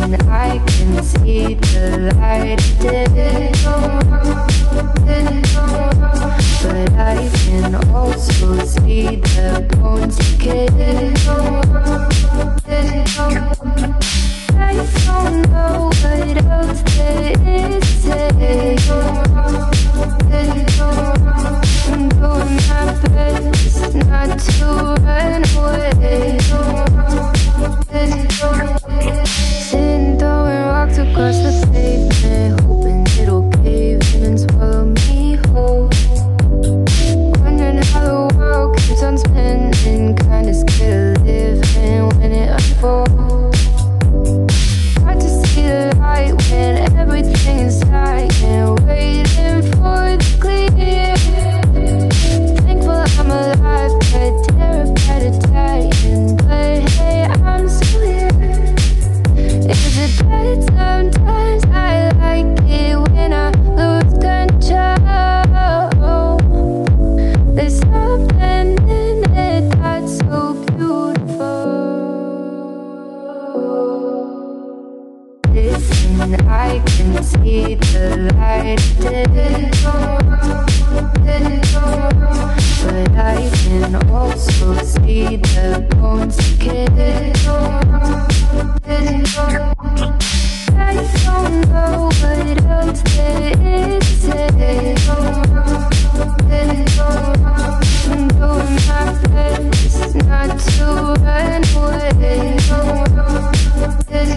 and I can see the light of day. But I can also see the bones decay. I don't know what else there is today. I'm doing my best not to run away. Sitting though and rocks across the pavement, hoping it'll cave in and swallow me whole. Wondering how the world keeps on spinning, kinda scared of living when it unfolds. Hard to see the light when everything is dying, waiting for the clear. Thankful I'm alive, but terrified of dying. But hey, I'm still here. Is it bad? Sometimes I like it when I lose control. There's something in it that's so beautiful. Listen, I can see the light of day. But I can also see the bones decay. I don't know what else there is today. I'm doing my best not to run away.